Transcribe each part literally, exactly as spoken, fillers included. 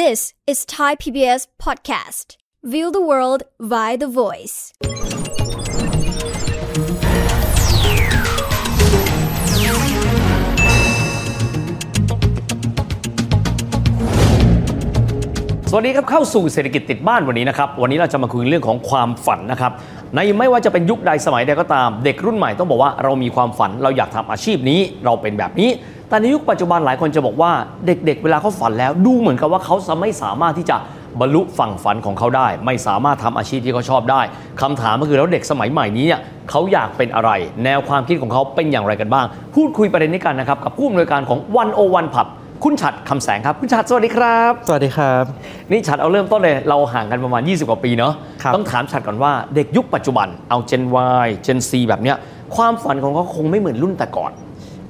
This is Thai พี บี เอส Podcast. View the world via the voice. สวัสดีครับเข้าสู่เศรษฐกิจติดบ้านวันนี้นะครับวันนี้เราจะมาคุยเรื่องของความฝันนะครับในไม่ว่าจะเป็นยุคใดสมัยใดก็ตามเด็กรุ่นใหม่ต้องบอกว่าเรามีความฝันเราอยากทำอาชีพนี้เราเป็นแบบนี้แต่ในยุคปัจจุบันหลายคนจะบอกว่าเด็กๆ เ, เวลาเขาฝันแล้วดูเหมือนกับว่าเขาจะไม่สามารถที่จะบรรลุฝั่งฝันของเขาได้ไม่สามารถทำอาชีพที่เขาชอบได้คำถามก็คือแล้วเด็กสมัยใหม่นี้เนี่ยเขาอยากเป็นอะไรแนวความคิดของเขาเป็นอย่างไรกันบ้างพูดคุยประเด็นนี้กันนะครับกับผู้อำนวยการของหนึ่งศูนย์หนึ่ง Pubคุณฉัตรคำแสงครับคุณฉัตรสวัสดีครับสวัสดีครับนี่ฉัตรเอาเริ่มต้นเลยเราห่างกันประมาณยี่สิบกว่าปีเนาะต้องถามฉัตรก่อนว่าเด็กยุคปัจจุบันเอา Gen Y Gen Z แบบเนี้ยความฝันของเขาคงไม่เหมือนรุ่นแต่ก่อน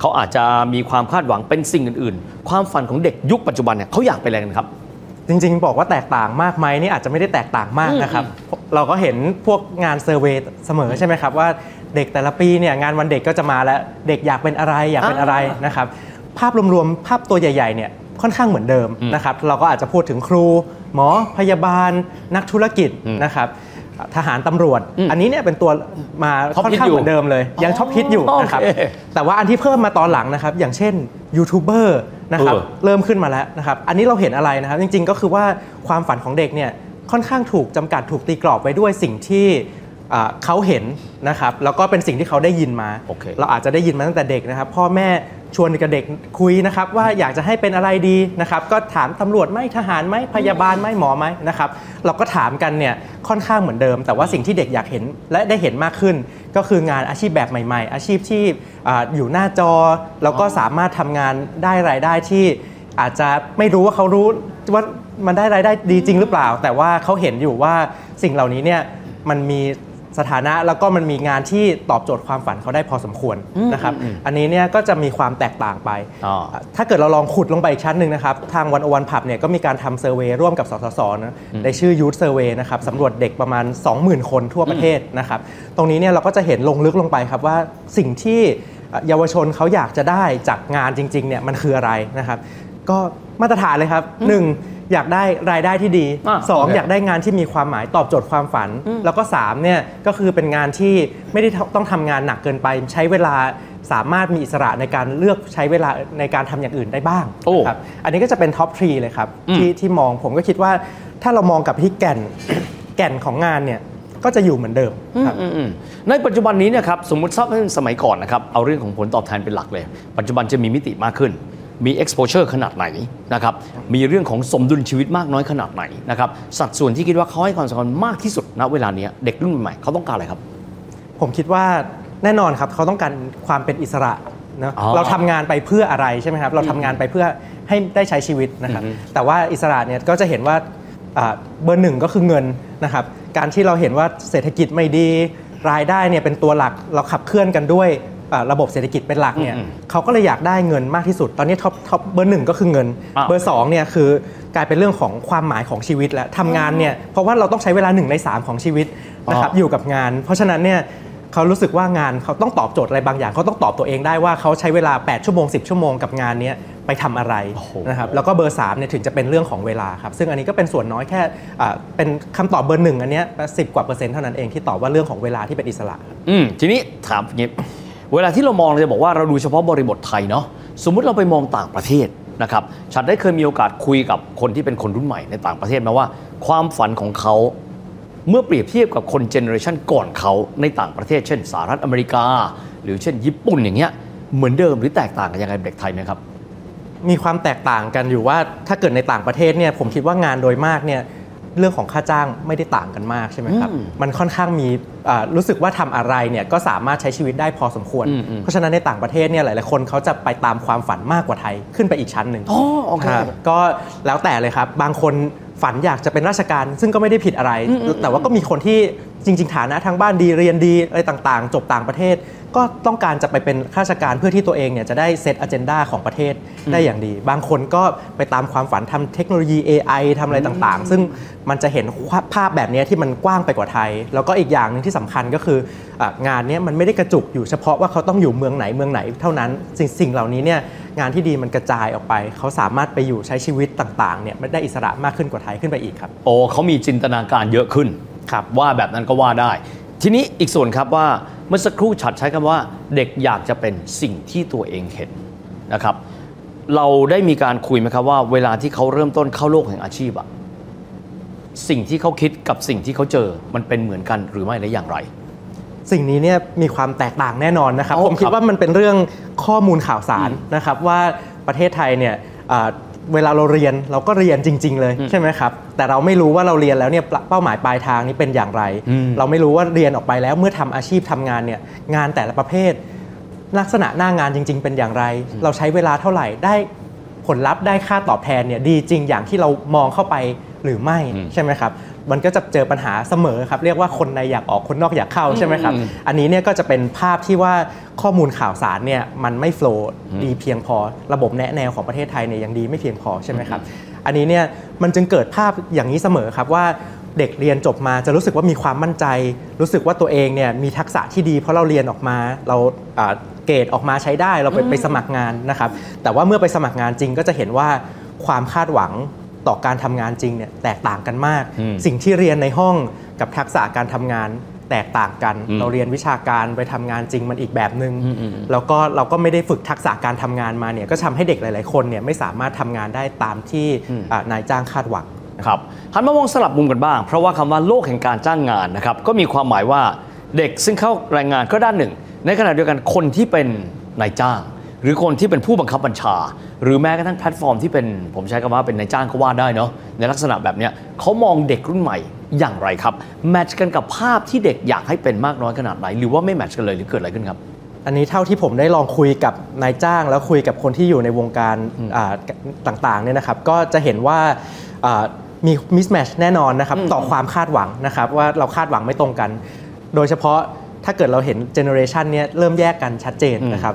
เขาอาจจะมีความคาดหวังเป็นสิ่งอื่นๆความฝันของเด็กยุคปัจจุบันเนี่ยเขาอยากเป็นอะไรกันครับจริงๆบอกว่าแตกต่างมากไหมนี่อาจจะไม่ได้แตกต่างมากนะครับเราก็เห็นพวกงานเซอร์เวย์เสมอใช่ไหมครับว่าเด็กแต่ละปีเนี่ยงานวันเด็กก็จะมาแล้วเด็กอยากเป็นอะไรอยากเป็นอะไรนะครับภาพรวมๆภาพตัวใหญ่ๆเนี่ยค่อนข้างเหมือนเดิมนะครับเราก็อาจจะพูดถึงครูหมอพยาบาลนักธุรกิจนะครับทหารตำรวจอันนี้เนี่ยเป็นตัวมาค่อนข้างเหมือนเดิมเลยยังท็อปฮิตอยู่นะครับแต่ว่าอันที่เพิ่มมาตอนหลังนะครับอย่างเช่นยูทูบเบอร์นะครับเริ่มขึ้นมาแล้วนะครับอันนี้เราเห็นอะไรนะครับจริงๆก็คือว่าความฝันของเด็กเนี่ยค่อนข้างถูกจำกัดถูกตีกรอบไว้ด้วยสิ่งที่เขาเห็นนะครับแล้วก็เป็นสิ่งที่เขาได้ยินมา okay. เราอาจจะได้ยินมาตั้งแต่เด็กนะครับพ่อแม่ชวนกับเด็กคุยนะครับว่าอยากจะให้เป็นอะไรดีนะครับก็ถามตำรวจไหมทหารไหมพยาบาลไหมหมอไหมนะครับเราก็ถามกันเนี่ยค่อนข้างเหมือนเดิมแต่ว่าสิ่งที่เด็กอยากเห็นและได้เห็นมากขึ้นก็คืองานอาชีพแบบใหม่ๆอาชีพที่ อ, อยู่หน้าจอแล้วก็สามารถทำงานได้รายได้ที่อาจจะไม่รู้ว่าเขารู้ว่ามันได้รายได้ดีจริงหรือเปล่าแต่ว่าเขาเห็นอยู่ว่าสิ่งเหล่านี้เนี่ยมันมีสถานะแล้วก็มันมีงานที่ตอบโจทย์ความฝันเขาได้พอสมควรนะครับอันนี้เนี่ยก็จะมีความแตกต่างไปถ้าเกิดเราลองขุดลงไปอีกชั้นหนึ่งนะครับทางหนึ่งศูนย์หนึ่ง Pubเนี่ยก็มีการทำเซอร์เวย์ร่วมกับสสสนะในชื่อ Youth Survey นะครับสำรวจเด็กประมาณ สองหมื่น คนทั่วประเทศนะครับตรงนี้เนี่ยเราก็จะเห็นลงลึกลงไปครับว่าสิ่งที่เยาวชนเขาอยากจะได้จากงานจริงๆเนี่ยมันคืออะไรนะครับก็มาตรฐานเลยครับหนึ่งอยากได้รายได้ที่ดีสองอยากได้งานที่มีความหมายตอบโจทย์ความฝันแล้วก็สามเนี่ยก็คือเป็นงานที่ไม่ได้ต้องทำงานหนักเกินไปใช้เวลาสามารถมีอิสระในการเลือกใช้เวลาในการทำอย่างอื่นได้บ้างครับอันนี้ก็จะเป็นท็อปทรีเลยครับที่ที่มองผมก็คิดว่าถ้าเรามองกับที่แก่น แก่นของงานเนี่ยก็จะอยู่เหมือนเดิมครับในปัจจุบันนี้นะครับสมมติซับสมัยก่อนนะครับเอาเรื่องของผลตอบแทนเป็นหลักเลยปัจจุบันจะมีมิติมากขึ้นมี exposure ขนาดไหนนะครับมีเรื่องของสมดุลชีวิตมากน้อยขนาดไหนนะครับสัดส่วนที่คิดว่าเขาให้ความสำคัญมากที่สุดณเวลานี้เด็กรุ่นใหม่เขาต้องการอะไรครับผมคิดว่าแน่นอนครับเขาต้องการความเป็นอิสระนะเราทำงานไปเพื่ออะไรใช่ไหมครับเราทำงานไปเพื่อให้ได้ใช้ชีวิตนะครับแต่ว่าอิสระเนี่ยก็จะเห็นว่าเบอร์หนึ่งก็คือเงินนะครับการที่เราเห็นว่าเศรษฐกิจไม่ดีรายได้เนี่ยเป็นตัวหลักเราขับเคลื่อนกันด้วยระบบเศรษฐกิจเป็นหลักเนี่ยเขาก็เลยอยากได้เงินมากที่สุดตอนนี้ท็อปท็อปเบอร์หนึ่งก็คือเงินเบอร์สองเนี่ยคือกลายเป็นเรื่องของความหมายของชีวิตและทำงานเนี่ยเพราะว่าเราต้องใช้เวลาหนึ่งในสามของชีวิตนะครับอยู่กับงานเพราะฉะนั้นเนี่ยเขารู้สึกว่างานเขาต้องตอบโจทย์อะไรบางอย่างเขาต้องตอบตัวเองได้ว่าเขาใช้เวลาแปดชั่วโมงสิบชั่วโมงกับงานนี้ไปทำอะไรนะครับแล้วก็เบอร์สามเนี่ยถึงจะเป็นเรื่องของเวลาครับซึ่งอันนี้ก็เป็นส่วนน้อยแค่เป็นคำตอบเบอร์หนึ่งอันเนี้ยสิบกว่าเปอร์เซ็นต์เท่านั้นเองที่ตอบว่าเรื่องของเวลาที่เป็นอิสระอืมทีนี้ถามอย่างนี้เวลาที่เรามองเราจะบอกว่าเราดูเฉพาะบริบทไทยเนาะสมมุติเราไปมองต่างประเทศนะครับฉันได้เคยมีโอกาสคุยกับคนที่เป็นคนรุ่นใหม่ในต่างประเทศมาว่าความฝันของเขาเมื่อเปรียบเทียบกับคนเจเนอเรชันก่อนเขาในต่างประเทศเช่นสหรัฐอเมริกาหรือเช่นญี่ปุ่นอย่างเงี้ยเหมือนเดิมหรือแตกต่างกันยังไงเด็กไทยไหมครับมีความแตกต่างกันอยู่ว่าถ้าเกิดในต่างประเทศเนี่ยผมคิดว่างานโดยมากเนี่ยเรื่องของค่าจ้างไม่ได้ต่างกันมากใช่ไหมครับมันค่อนข้างมีรู้สึกว่าทำอะไรเนี่ยก็สามารถใช้ชีวิตได้พอสมควรเพราะฉะนั้นในต่างประเทศเนี่ยหลายๆคนเขาจะไปตามความฝันมากกว่าไทยขึ้นไปอีกชั้นหนึ่งก็แล้วแต่เลยครับบางคนฝันอยากจะเป็นราชการซึ่งก็ไม่ได้ผิดอะไรแต่ว่าก็มีคนที่จริงๆฐานะทางบ้านดีเรียนดีอะไรต่างๆจบต่างประเทศก็ต้องการจะไปเป็นข้าราชการเพื่อที่ตัวเองเนี่ยจะได้เซตอเจนดาของประเทศได้อย่างดีบางคนก็ไปตามความฝันทำเทคโนโลยี เอ ไอ ทำอะไรต่างๆซึ่งมันจะเห็นภาพแบบนี้ที่มันกว้างไปกว่าไทยแล้วก็อีกอย่างหนึ่งที่สำคัญก็คืองานนี้มันไม่ได้กระจุกอยู่เฉพาะว่าเขาต้องอยู่เมืองไหนเมืองไหนเท่านั้นสิ่งเหล่านี้เนี่ย งานที่ดีมันกระจายออกไปเขาสามารถไปอยู่ใช้ชีวิตต่างๆเนี่ยได้อิสระมากขึ้นกว่าไทยขึ้นไปอีกครับโอ้เขามีจินตนาการเยอะขึ้นครับว่าแบบนั้นก็ว่าได้ทีนี้อีกส่วนครับว่าเมื่อสักครู่ฉัดใช้คำว่าเด็กอยากจะเป็นสิ่งที่ตัวเองเห็นนะครับเราได้มีการคุยไหมครับว่าเวลาที่เขาเริ่มต้นเข้าโลกแห่งอาชีพอะสิ่งที่เขาคิดกับสิ่งที่เขาเจอมันเป็นเหมือนกันหรือไม่และอย่างไรสิ่งนี้เนี่ยมีความแตกต่างแน่นอนนะครับผมคิดว่ามันเป็นเรื่องข้อมูลข่าวสารนะครับว่าประเทศไทยเนี่ยเวลาเราเรียนเราก็เรียนจริงๆเลยใช่ไหมครับแต่เราไม่รู้ว่าเราเรียนแล้วเนี่ยเป้าหมายปลายทางนี้เป็นอย่างไรเราไม่รู้ว่าเรียนออกไปแล้วเมื่อทำอาชีพทำงานเนี่ยงานแต่ละประเภทลักษณะหน้างานจริงๆเป็นอย่างไรเราใช้เวลาเท่าไหร่ได้ผลลัพธ์ได้ค่าตอบแทนเนี่ยดีจริงอย่างที่เรามองเข้าไปหรือไม่ใช่ไหมครับมันก็จะเจอปัญหาเสมอครับเรียกว่าคนในอยากออกคนนอกอยากเข้าใช่ไหมครับอันนี้เนี่ยก็จะเป็นภาพที่ว่าข้อมูลข่าวสารเนี่ยมันไม่โฟลว์ดีเพียงพอระบบแนะแนวของประเทศไทยเนี่ยยังดีไม่เพียงพอใช่ไหมครับอันนี้เนี่ยมันจึงเกิดภาพอย่างนี้เสมอครับว่าเด็กเรียนจบมาจะรู้สึกว่ามีความมั่นใจรู้สึกว่าตัวเองเนี่ยมีทักษะที่ดีเพราะเราเรียนออกมาเราเกรดออกมาใช้ได้เราไปไปสมัครงานนะครับแต่ว่าเมื่อไปสมัครงานจริงก็จะเห็นว่าความคาดหวังต่อการทำงานจริงเนี่ยแตกต่างกันมากสิ่งที่เรียนในห้องกับทักษะการทำงานแตกต่างกันเราเรียนวิชาการไปทำงานจริงมันอีกแบบนึงแล้วก็เราก็ไม่ได้ฝึกทักษะการทำงานมาเนี่ยก็ทำให้เด็กหลายๆคนเนี่ยไม่สามารถทำงานได้ตามที่นายจ้างคาดหวังครับหันมามองสลับมุมกันบ้างเพราะว่าคำว่าโลกแห่งการจ้างงานนะครับก็มีความหมายว่าเด็กซึ่งเข้าแรงงานก็ด้านหนึ่งในขณะเดียวกันคนที่เป็นนายจ้างหรือคนที่เป็นผู้บังคับบัญชาหรือแม้กระทั่งแพลตฟอร์มที่เป็นผมใช้คำว่าเป็นนายจ้างก็ว่าได้เนาะในลักษณะแบบนี้เขามองเด็กรุ่นใหม่อย่างไรครับแมทช์กันกับภาพที่เด็กอยากให้เป็นมากน้อยขนาดไหนหรือว่าไม่แมทช์กันเลยหรือเกิดอะไรขึ้นครับอันนี้เท่าที่ผมได้ลองคุยกับนายจ้างแล้วคุยกับคนที่อยู่ในวงการต่างๆเนี่ยนะครับก็จะเห็นว่ามีมิสแมทช์แน่นอนนะครับต่อความคาดหวังนะครับว่าเราคาดหวังไม่ตรงกันโดยเฉพาะถ้าเกิดเราเห็นเจเนอเรชันเนี่ยเริ่มแยกกันชัดเจนนะครั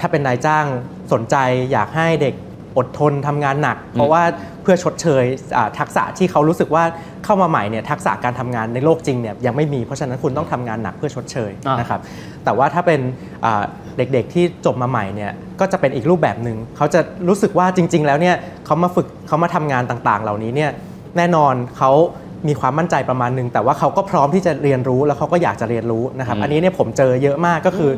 บถ้าเป็นนายจ้างสนใจอยากให้เด็กอดทนทำงานหนักเพราะว่าเพื่อชดเชยทักษะที่เขารู้สึกว่าเข้ามาใหม่เนี่ยทักษะการทำงานในโลกจริงเนี่ยยังไม่มีเพราะฉะนั้นคุณต้องทำงานหนักเพื่อชดเชยนะครับแต่ว่าถ้าเป็นเด็กๆที่จบมาใหม่เนี่ยก็จะเป็นอีกรูปแบบหนึ่งเขาจะรู้สึกว่าจริงๆแล้วเนี่ยเขามาฝึกเขามาทำงานต่างๆเหล่านี้เนี่ยแน่นอนเขามีความมั่นใจประมาณนึงแต่ว่าเขาก็พร้อมที่จะเรียนรู้แล้วเขาก็อยากจะเรียนรู้นะครับอันนี้เนี่ยผมเจอเยอะมากก็คือ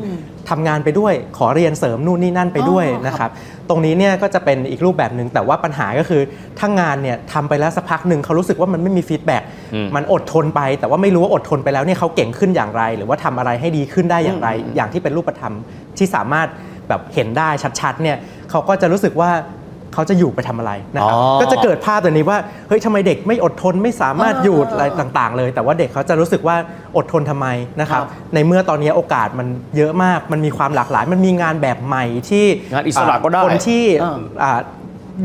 ทำงานไปด้วยขอเรียนเสริมนู่นนี่นั่นไปด้วยนะครับตรงนี้เนี่ยก็จะเป็นอีกรูปแบบหนึ่งแต่ว่าปัญหาก็คือถ้างานเนี่ยทำไปแล้วสักพักหนึ่งเขารู้สึกว่ามันไม่มีฟีดแบ็กมันอดทนไปแต่ว่าไม่รู้ว่าอดทนไปแล้วเนี่ยเขาเก่งขึ้นอย่างไรหรือว่าทำอะไรให้ดีขึ้นได้อย่างไรอย่างที่เป็นรูปธรรมที่สามารถแบบเห็นได้ชัดๆเนี่ยเขาก็จะรู้สึกว่าเขาจะอยู่ไปทำอะไรนะครับก็จะเกิดภาพตัวนี้ว่าเฮ้ยทำไมเด็กไม่อดทนไม่สามารถอยู่อะไรต่างๆเลยแต่ว่าเด็กเขาจะรู้สึกว่าอดทนทำไมนะครับในเมื่อตอนนี้โอกาสมันเยอะมากมันมีความหลากหลายมันมีงานแบบใหม่ที่งานอิสระก็ได้คนที่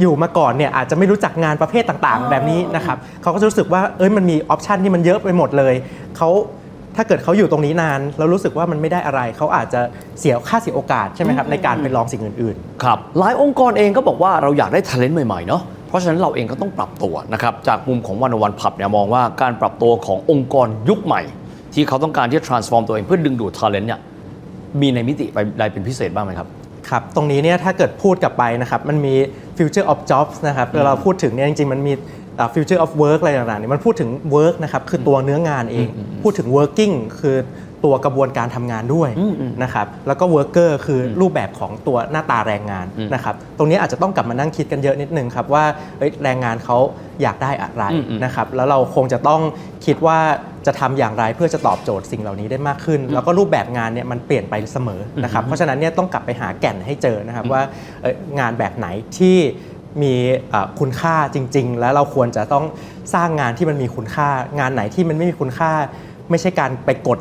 อยู่มาก่อนเนี่ยอาจจะไม่รู้จักงานประเภทต่างๆแบบนี้นะครับเขาก็จะรู้สึกว่าเอ้ยมันมีออปชันที่มันเยอะไปหมดเลยเขาถ้าเกิดเขาอยู่ตรงนี้นานแล้วรู้สึกว่ามันไม่ได้อะไรเขาอาจจะเสียค่าเสียโอกาสใช่ไหมครับในการไปลองสิ่งอื่นๆครับหลายองค์กรเองก็บอกว่าเราอยากได้ talent ใหม่ๆเนาะเพราะฉะนั้นเราเองก็ต้องปรับตัวนะครับจากมุมของหนึ่งศูนย์หนึ่ง Pubเนี่ยมองว่าการปรับตัวขององค์กรยุคใหม่ที่เขาต้องการที่จะ transform ตัวเองเพื่อดึงดูด talent เนี่ยมีในมิติใดเป็นพิเศษบ้างไหมครับครับตรงนี้เนี่ยถ้าเกิดพูดกลับไปนะครับมันมี Future of Jobs นะครับเราพูดถึงเนี่ยจริงๆมันมีFuture of Work อะไรต่างๆเนี่ยมันพูดถึง work นะครับคือตัวเนื้องานเองพูดถึง working คือตัวกระบวนการทำงานด้วยนะครับแล้วก็ worker คือรูปแบบของตัวหน้าตาแรงงานนะครับตรงนี้อาจจะต้องกลับมานั่งคิดกันเยอะนิดนึงครับว่าแรงงานเขาอยากได้อะไรนะครับแล้วเราคงจะต้องคิดว่าจะทำอย่างไรเพื่อจะตอบโจทย์สิ่งเหล่านี้ได้มากขึ้นแล้วก็รูปแบบงานเนี่ยมันเปลี่ยนไปเสมอนะครับเพราะฉะนั้นเนี่ยต้องกลับไปหาแก่นให้เจอนะครับว่างานแบบไหนที่มีคุณค่าจริงๆแล้วเราควรจะต้องสร้างงานที่มันมีคุณค่างานไหนที่มันไม่มีคุณค่าไม่ใช่การไปกด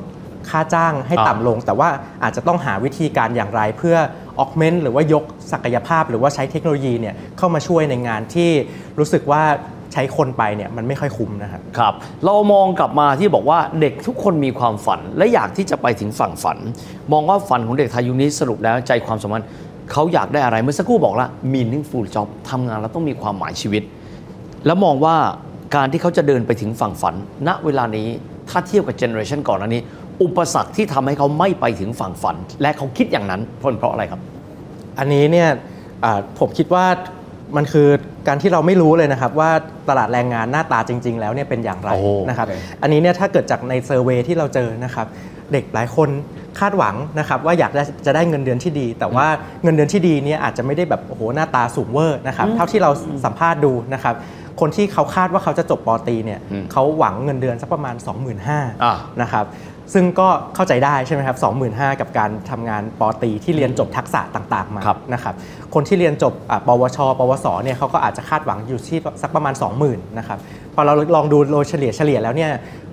ค่าจ้างให้ต่ำลงแต่ว่าอาจจะต้องหาวิธีการอย่างไรเพื่อ augment หรือว่ายกศักยภาพหรือว่าใช้เทคโนโลยีเนี่ยเข้ามาช่วยในงานที่รู้สึกว่าใช้คนไปเนี่ยมันไม่ค่อยคุ้มนะครับครับเรามองกลับมาที่บอกว่าเด็กทุกคนมีความฝันและอยากที่จะไปถึงฝั่งฝันมองว่าฝันของเด็กไทยยุคนี้สรุปแล้วใจความสำคัญเขาอยากได้อะไรเมื่อสักครู่บอกละมีนิ่งฟูลจ็อบทำงานแล้วต้องมีความหมายชีวิตแล้วมองว่าการที่เขาจะเดินไปถึงฝั่งฝันณเวลานี้ถ้าเทียบกับเจเนอเรชันก่อนอันนี้อุปสรรคที่ทำให้เขาไม่ไปถึงฝั่งฝันและเขาคิดอย่างนั้นเพราะอะไรครับอันนี้เนี่ย ผมคิดว่ามันคือการที่เราไม่รู้เลยนะครับว่าตลาดแรงงานหน้าตาจริงๆแล้วเนี่ยเป็นอย่างไร oh, นะครับ okay. อันนี้เนี่ยถ้าเกิดจากในเซอร์เวย์ที่เราเจอนะครับเด็กหลายคนคาดหวังนะครับว่าอยากจะได้เงินเดือนที่ดีแต่ว่าเงินเดือนที่ดีเนี่ยอาจจะไม่ได้แบบโอ้โหหน้าตาสูงเวอร์นะครับเท่าที่เราสัมภาษณ์ดูนะครับคนที่เขาคาดว่าเขาจะจบป.ตรีเนี่ยเขาหวังเงินเดือนสักประมาณ สองหมื่นห้าพัน นะครับซึ่งก็เข้าใจได้ใช่ไหมครับ สองหมื่นห้าพัน กับการทำงานป.ตรีที่เรียนจบทักษะต่างๆมานะครับคนที่เรียนจบปวชปวสเนี่ยเขาก็อาจจะคาดหวังอยู่ที่สักประมาณ สองหมื่น นะครับพอเราลองดูโดยเฉลี่ยเฉลี่ยแล้วเนี่ย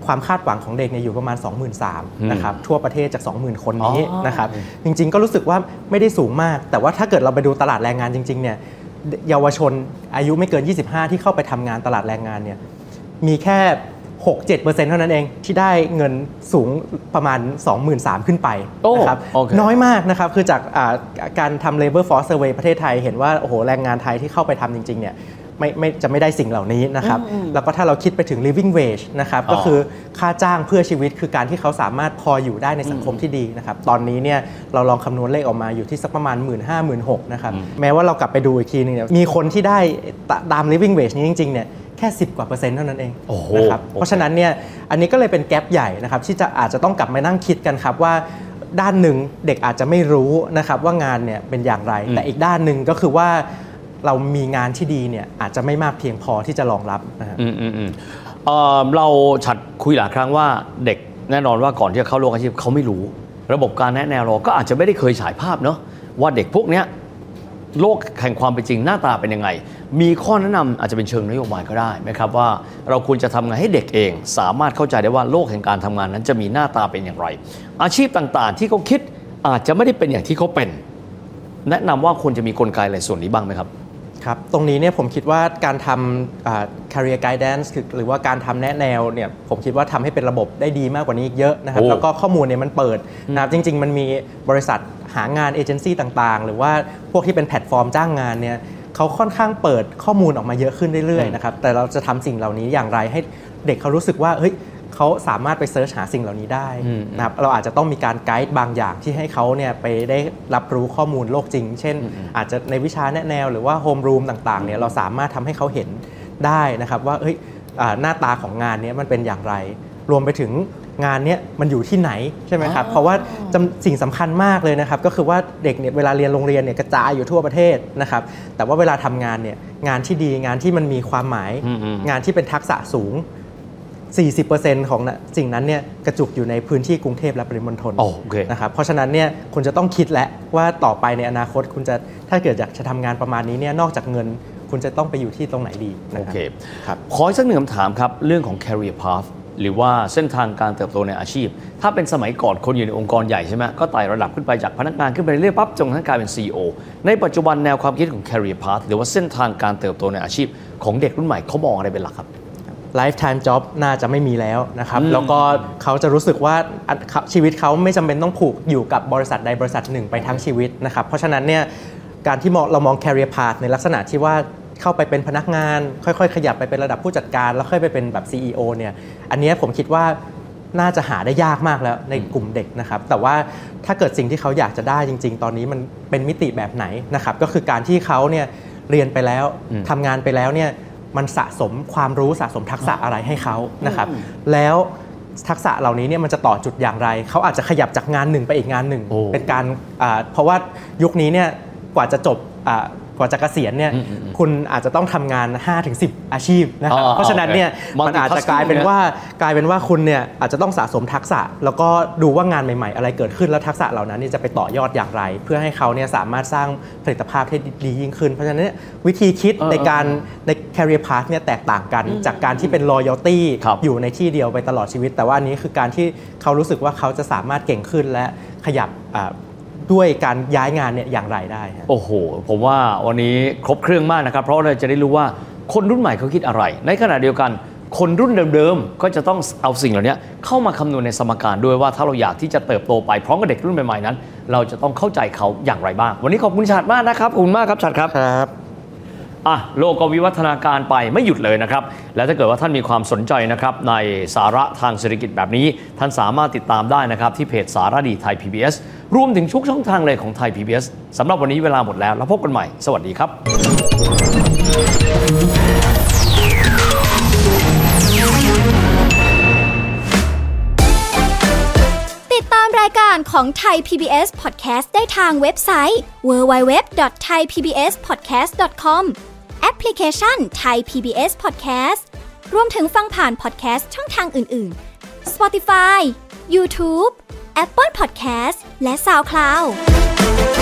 ความคาดหวังของเด็กเนี่ยอยู่ประมาณ สองหมื่นสามพัน นะครับทั่วประเทศจาก สองหมื่น คนนี้นะครับจริงๆก็รู้สึกว่าไม่ได้สูงมากแต่ว่าถ้าเกิดเราไปดูตลาดแรงงานจริงๆเนี่ยเยาวชนอายุไม่เกินยี่สิบห้าที่เข้าไปทำงานตลาดแรงงานเนี่ยมีแค่ หกถึงเจ็ดเปอร์เซ็นต์ เท่านั้นเองที่ได้เงินสูงประมาณ สองหมื่นสามพัน ขึ้นไปนะครับ okay. น้อยมากนะครับคือจากการทำ Labor Force Survey ประเทศไทยเห็นว่าโอ้โหแรงงานไทยที่เข้าไปทำจริงๆเนี่ยไม่ไม่จะไม่ได้สิ่งเหล่านี้นะครับแล้วก็ถ้าเราคิดไปถึง living wage นะครับก็คือค่าจ้างเพื่อชีวิตคือการที่เขาสามารถพออยู่ได้ในสังคมที่ดีนะครับตอนนี้เนี่ยเราลองคำนวณเลขออกมาอยู่ที่สักประมาณ หนึ่งหมื่นห้าพัน หนึ่งหมื่นหกพัน นะครับแม้ว่าเรากลับไปดูอีกทีนึงเนี่ยมีคนที่ได้ตาม living wage นี้จริงๆเนี่ยแค่สิบกว่าเปอร์เซ็นต์เท่านั้นเองนะครับเพราะฉะนั้นเนี่ยอันนี้ก็เลยเป็นแกลบใหญ่นะครับที่จะอาจจะต้องกลับมานั่งคิดกันครับว่าด้านหนึ่งเด็กอาจจะไม่รู้นะครับว่างานเนี่ยเป็นอย่างไรแต่อีกด้านนึงก็คือว่าเรามีงานที่ดีเนี่ยอาจจะไม่มากเพียงพอที่จะรองรับนะฮะเราฉัดคุยหลายครั้งว่าเด็กแน่นอนว่าก่อนที่จะเข้าโลกอาชีพเขาไม่รู้ ระบบการแนะแนวเราก็อาจจะไม่ได้เคยฉายภาพเนาะว่าเด็กพวกเนี้ยโลกแห่งความเป็นจริงหน้าตาเป็นยังไงมีข้อแนะนำอาจจะเป็นเชิงนโยบายก็ได้ไหมครับว่าเราควรจะทำไงให้เด็กเองสามารถเข้าใจได้ว่าโลกแห่งการทำงานนั้นจะมีหน้าตาเป็นอย่างไรอาชีพต่างๆที่เขาคิดอาจจะไม่ได้เป็นอย่างที่เขาเป็นแนะนำว่าควรจะมีกลไกอะไรส่วนนี้บ้างไหมครับครับตรงนี้เนี่ยผมคิดว่าการทำ Career Guidance คือหรือว่าการทำแนะแนวเนี่ยผมคิดว่าทำให้เป็นระบบได้ดีมากกว่านี้อีกเยอะนะครับแล้วก็ข้อมูลเนี่ยมันเปิดนะครับจริงๆมันมีบริษัทหางานเอเจนซี่ต่างๆหรือว่าพวกที่เป็นแพลตฟอร์มจ้างงานเนี่ยเขาค่อนข้างเปิดข้อมูลออกมาเยอะขึ้นเรื่อยๆนะครับแต่เราจะทำสิ่งเหล่านี้อย่างไรให้เด็กเขารู้สึกว่าเฮ้ยเขาสามารถไปเสิร์ชหาสิ่งเหล่านี้ได้นะครับเราอาจจะต้องมีการไกด์บางอย่างที่ให้เขาเนี่ยไปได้รับรู้ข้อมูลโลกจริงเช่นอาจจะในวิชาแนะแนวหรือว่าโฮมรูมต่างๆเนี่ยเราสามารถทำให้เขาเห็นได้นะครับว่าเฮ้ยหน้าตาของงานนี้มันเป็นอย่างไรรวมไปถึงงานนี้มันอยู่ที่ไหนใช่ไหมครับเพราะว่าสิ่งสำคัญมากเลยนะครับก็คือว่าเด็กเนี่ยเวลาเรียนโรงเรียนเนี่ยกระจายอยู่ทั่วประเทศนะครับแต่ว่าเวลาทำงานเนี่ยงานที่ดีงานที่มันมีความหมายงานที่เป็นทักษะสูงสี่สิบเปอร์เซ็นต์ ของสิ่งนั้นเนี่ยกระจุกอยู่ในพื้นที่กรุงเทพและปริมณฑล oh, okay. นะครับเพราะฉะนั้นเนี่ยคุณจะต้องคิดแล้วว่าต่อไปในอนาคตคุณจะถ้าเกิดอยากจะทำงานประมาณนี้เนี่ยนอกจากเงินคุณจะต้องไปอยู่ที่ตรงไหนดีนะครับ okay. ครับขออีกสักหนึ่งคำถามครับเรื่องของ career path หรือว่าเส้นทางการเติบโตในอาชีพถ้าเป็นสมัยก่อนคนอยู่ในองค์กรใหญ่ใช่ไหมก็ไต่ระดับขึ้นไปจากพนักงานขึ้นไปเรื่อยๆปั๊บจนกระทั่งกลายเป็น ซี อี โอ ในปัจจุบันแนวความคิดของ career path หรือว่าเส้นทางการเติบโตในอาชีพของเด็กรุ่นใหม่เขามองอะไรเป็นหลักครับlifetime job น่าจะไม่มีแล้วนะครับแล้วก็เขาจะรู้สึกว่าชีวิตเขาไม่จำเป็นต้องผูกอยู่กับบริษัทใดบริษัทหนึ่งไปทั้งชีวิตนะครับเพราะฉะนั้นเนี่ยการที่เรามอง career path ในลักษณะที่ว่าเข้าไปเป็นพนักงานค่อยๆขยับไปเป็นระดับผู้จัดการแล้วค่อยไปเป็นแบบ ซี อี โอ เนี่ยอันนี้ผมคิดว่าน่าจะหาได้ยากมากแล้วในกลุ่มเด็กนะครับแต่ว่าถ้าเกิดสิ่งที่เขาอยากจะได้จริงๆตอนนี้มันเป็นมิติแบบไหนนะครับก็คือการที่เขาเนี่ยเรียนไปแล้วทำงานไปแล้วเนี่ยมันสะสมความรู้สะสมทักษะอะไรให้เขานะครับแล้วทักษะเหล่านี้เนี่ยมันจะต่อจุดอย่างไรเขาอาจจะขยับจากงานหนึ่งไปอีกงานหนึ่งเป็นการเพราะว่ายุคนี้เนี่ยกว่าจะจบกว่าจะเกษียณเนี่ยคุณอาจจะต้องทำงาน ห้าถึงสิบ อาชีพนะครับเพราะฉะนั้นเนี่ยมันอาจจะกลายเป็นว่ากลายเป็นว่าคุณเนี่ยอาจจะต้องสะสมทักษะแล้วก็ดูว่างานใหม่ๆอะไรเกิดขึ้นแล้วทักษะเหล่านั้นจะไปต่อยอดอย่างไรเพื่อให้เขาเนี่ยสามารถสร้างผลิตภาพที่ดียิ่งขึ้นเพราะฉะนั้นวิธีคิดในการใน career path เนี่ยแตกต่างกันจากการที่เป็น loyalty อยู่ในที่เดียวไปตลอดชีวิตแต่ว่าอันนี้คือการที่เขารู้สึกว่าเขาจะสามารถเก่งขึ้นและขยับด้วยการย้ายงานเนี่ยอย่างไรได้โอ้โหผมว่าวันนี้ครบเครื่องมากนะครับเพราะเราจะได้รู้ว่าคนรุ่นใหม่เขาคิดอะไรในขณะเดียวกันคนรุ่นเดิมๆก็จะต้องเอาสิ่งเหล่านี้เข้ามาคำนวณในสมการด้วยว่าถ้าเราอยากที่จะเติบโตไปพร้อมกับเด็กรุ่นใหม่ๆนั้นเราจะต้องเข้าใจเขาอย่างไรบ้างวันนี้ขอบคุณฉัตรมากนะครับขอบคุณมากครับฉัตรครับครับอ่ะโลกก็วิวัฒนาการไปไม่หยุดเลยนะครับและถ้าเกิดว่าท่านมีความสนใจนะครับในสาระทางเศรษฐกิจแบบนี้ท่านสามารถติดตามได้นะครับที่เพจสารดีไทย พี บี เอส รวมถึงทุกช่องทางเลยของไทย พี บี เอส สำหรับวันนี้เวลาหมดแล้วแล้วพบกันใหม่สวัสดีครับรายการของ Thai พี บี เอส Podcast ได้ทางเว็บไซต์ ดับเบิลยู ดับเบิลยู ดับเบิลยู ดอท ไทย พี บี เอส พอดแคสต์ ดอท คอม แอปพลิเคชัน Thai พี บี เอส Podcast รวมถึงฟังผ่าน Podcast ช่องทางอื่นๆ Spotify, YouTube, Apple Podcast และ SoundCloud